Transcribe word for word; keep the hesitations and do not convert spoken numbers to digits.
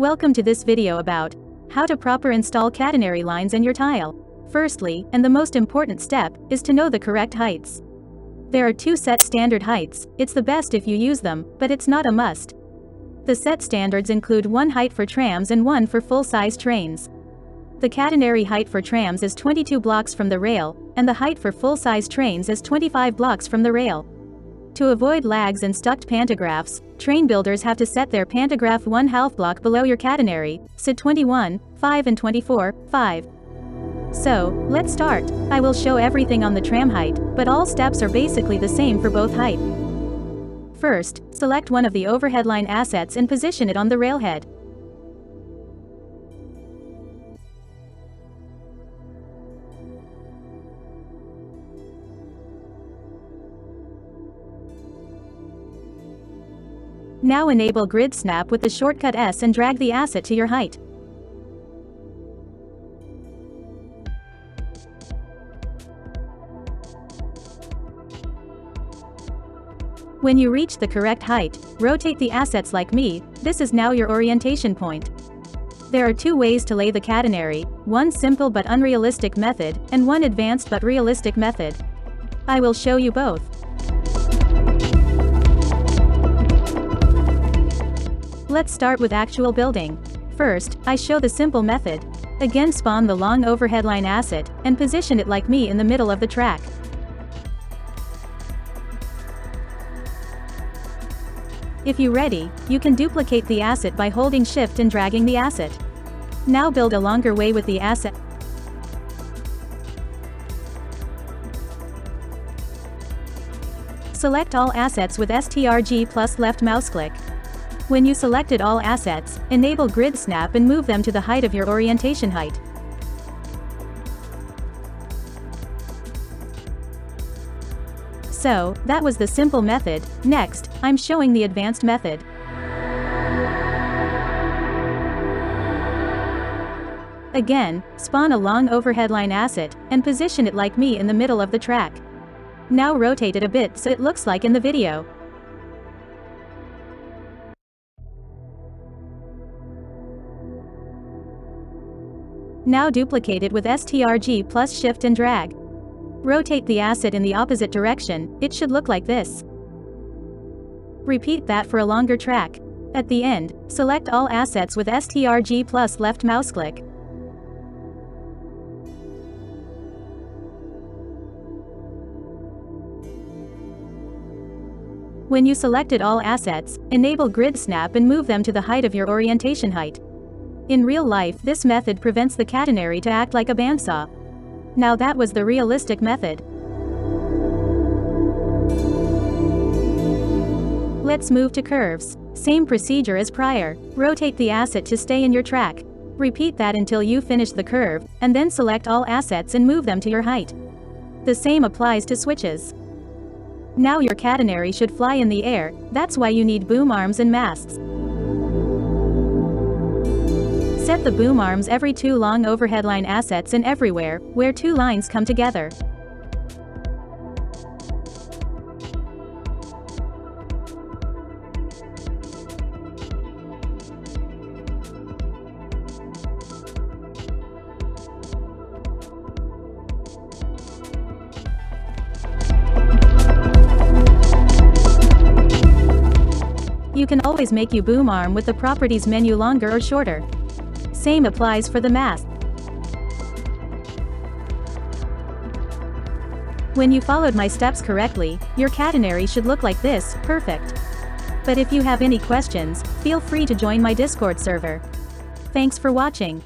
Welcome to this video about how to proper install catenary lines in your tile. Firstly, and the most important step, is to know the correct heights. There are two set standard heights. It's the best if you use them, but it's not a must. The set standards include one height for trams and one for full-size trains. The catenary height for trams is twenty-two blocks from the rail, and the height for full-size trains is twenty-five blocks from the rail. To avoid lags and stuck pantographs, train builders have to set their pantograph one half block below your catenary, so twenty-one, five and twenty-four, five. So, let's start. I will show everything on the tram height, but all steps are basically the same for both height. First, select one of the overhead line assets and position it on the railhead. Now enable grid snap with the shortcut S and drag the asset to your height. When you reach the correct height, rotate the assets like me. This is now your orientation point. There are two ways to lay the catenary, one simple but unrealistic method, and one advanced but realistic method. I will show you both. Let's start with actual building. First, I show the simple method. Again, spawn the long overhead line asset, and position it like me in the middle of the track. If you're ready, you can duplicate the asset by holding shift and dragging the asset. Now build a longer way with the asset. Select all assets with S T R G plus left mouse click. When you selected all assets, enable grid snap and move them to the height of your orientation height. So, that was the simple method. Next, I'm showing the advanced method. Again, spawn a long overhead line asset, and position it like me in the middle of the track. Now rotate it a bit so it looks like in the video. Now duplicate it with S T R G plus shift and drag. Rotate the asset in the opposite direction. It should look like this. Repeat that for a longer track. At the end, select all assets with S T R G plus left mouse click. When you selected all assets, enable grid snap and move them to the height of your orientation height. In real life, this method prevents the catenary to act like a bandsaw. Now that was the realistic method. Let's move to curves. Same procedure as prior. Rotate the asset to stay in your track. Repeat that until you finish the curve, and then select all assets and move them to your height. The same applies to switches. Now your catenary should fly in the air. That's why you need boom arms and masts. Set the boom arms every two long overhead line assets and everywhere where two lines come together. You can always make your boom arm with the properties menu longer or shorter. Same applies for the mast. When you followed my steps correctly, your catenary should look like this, perfect. But if you have any questions, feel free to join my Discord server. Thanks for watching.